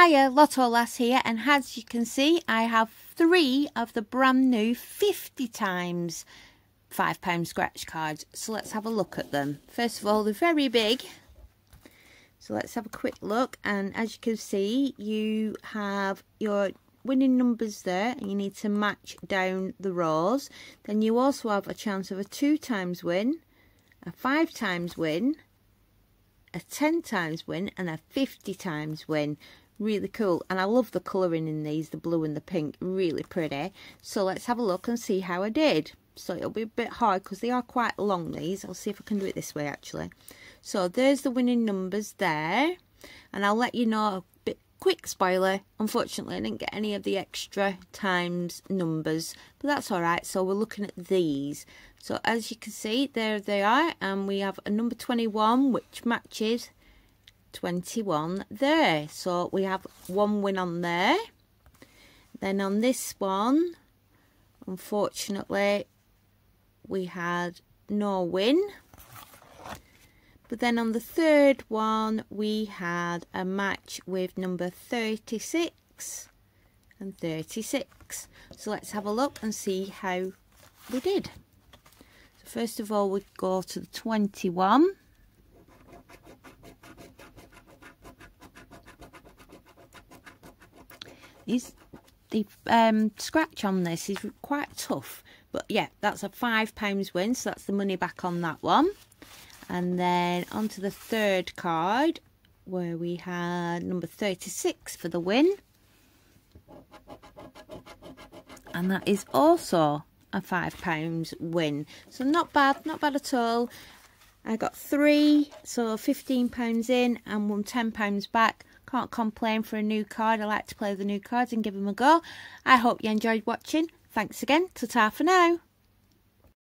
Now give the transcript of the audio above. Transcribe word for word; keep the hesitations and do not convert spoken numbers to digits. Hiya, Lotto Lass here, and as you can see I have three of the brand new fifty times five pound scratch cards. So let's have a look at them. First of all, they're very big, so let's have a quick look, and as you can see you have your winning numbers there and you need to match down the rows. Then you also have a chance of a two times win, a five times win, a ten times win and a fifty times win. Really cool, and I love the colouring in these, the blue and the pink, really pretty. So let's have a look and see how I did. So it'll be a bit hard because they are quite long, these. I'll see if I can do it this way actually. So there's the winning numbers there, and I'll let you know a bit quick spoiler, unfortunately I didn't get any of the extra times numbers, but that's alright. So we're looking at these. So as you can see, there they are, and we have a number twenty-one which matches twenty-one there, so we have one win on there. Then on this one, unfortunately we had no win, but then on the third one we had a match with number thirty-six and thirty-six. So let's have a look and see how we did. So first of all we go to the twenty-one. Is the um, scratch on this is quite tough, but yeah, that's a five pounds win, so that's the money back on that one. And then onto the third card where we had number thirty-six for the win, and that is also a five pounds win. So not bad, not bad at all. I got three, so fifteen pounds in and won ten pounds back. Can't complain for a new card. I like to play the new cards and give them a go. I hope you enjoyed watching. Thanks again. Ta-ta for now.